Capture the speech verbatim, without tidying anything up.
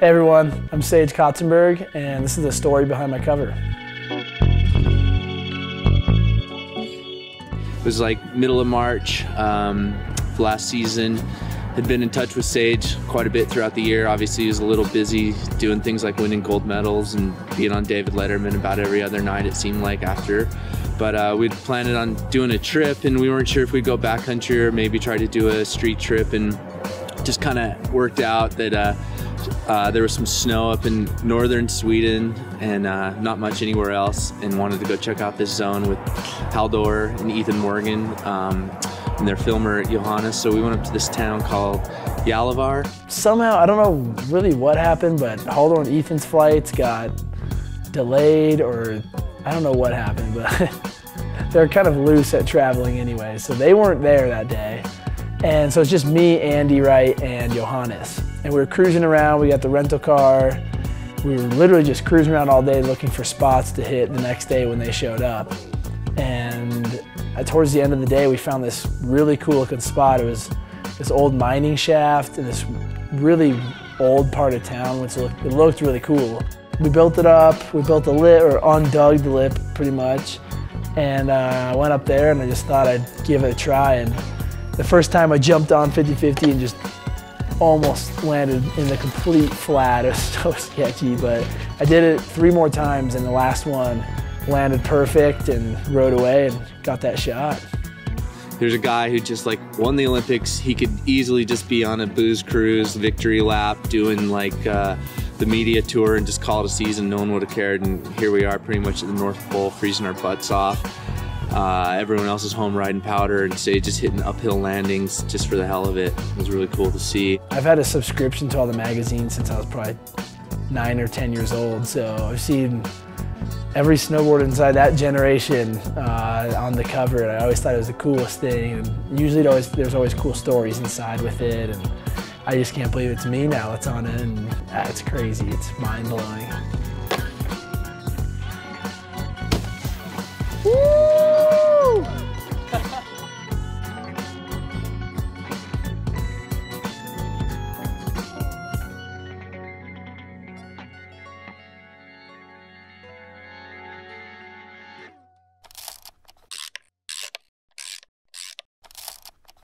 Hey everyone, I'm Sage Kotsenburg, and this is the story behind my cover. It was like middle of March um, last season. Had been in touch with Sage quite a bit throughout the year. Obviously, he was a little busy doing things like winning gold medals and being on David Letterman about every other night, it seemed like, after. But uh, we'd planned on doing a trip, and we weren't sure if we'd go backcountry or maybe try to do a street trip, and just kind of worked out that uh, uh, there was some snow up in northern Sweden and uh, not much anywhere else, and wanted to go check out this zone with Haldor and Ethan Morgan um, and their filmer Johannes. So we went up to this town called Yalavar. Somehow, I don't know really what happened, but Haldor and Ethan's flights got delayed, or I don't know what happened, but they're kind of loose at traveling anyway, so they weren't there that day. And so it's just me, Andy Wright, and Johannes. And we were cruising around, we got the rental car. We were literally just cruising around all day looking for spots to hit the next day when they showed up. And towards the end of the day, we found this really cool looking spot. It was this old mining shaft in this really old part of town, which looked, it looked really cool. We built it up, we built a lip, or undug the lip pretty much. And uh, I went up there and I just thought I'd give it a try. And the first time I jumped on fifty fifty and just almost landed in the complete flat. It was so sketchy, but I did it three more times, and the last one landed perfect and rode away and got that shot. There's a guy who just like won the Olympics. He could easily just be on a booze cruise, victory lap, doing like uh, the media tour, and just call it a season. No one would have cared, and here we are pretty much at the North Pole freezing our butts off. Uh, everyone else is home riding powder, and Sage just hitting uphill landings just for the hell of it. It was really cool to see. I've had a subscription to all the magazines since I was probably nine or ten years old, so I've seen every snowboarder inside that generation uh, on the cover, and I always thought it was the coolest thing. And usually it always, there's always cool stories inside with it, and I just can't believe it's me now that's on it, and uh, it's crazy, it's mind-blowing.